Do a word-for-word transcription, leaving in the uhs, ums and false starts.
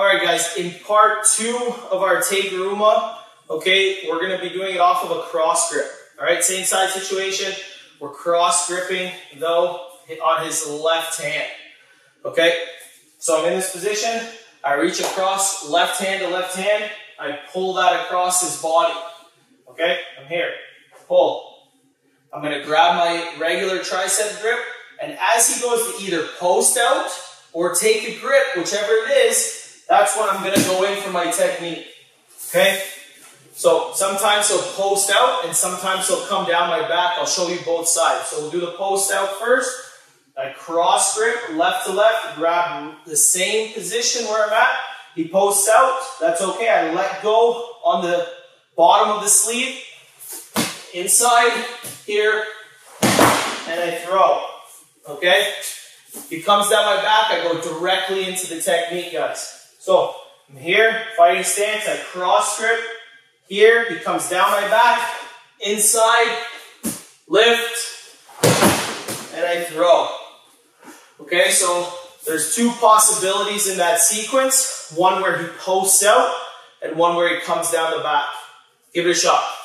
Alright guys, in part two of our Te Guruma, okay, we're going to be doing it off of a cross grip. Alright, same side situation. We're cross gripping though on his left hand. Okay, so I'm in this position. I reach across left hand to left hand. I pull that across his body. Okay, I'm here. Pull. I'm going to grab my regular tricep grip. And as he goes to either post out or take a grip, whichever it is, that's when I'm going to go in for my technique. Okay? So sometimes he'll post out and sometimes he'll come down my back. I'll show you both sides. So we'll do the post out first. I cross grip, left to left, grab the same position where I'm at. He posts out. That's okay. I let go on the bottom of the sleeve. Inside here. And I throw. Okay? He comes down my back, I go directly into the technique, guys. So, I'm here, fighting stance, I cross grip. Here, he comes down my back, inside, lift, and I throw. Okay, so there's two possibilities in that sequence. One where he posts out, and one where he comes down the back. Give it a shot.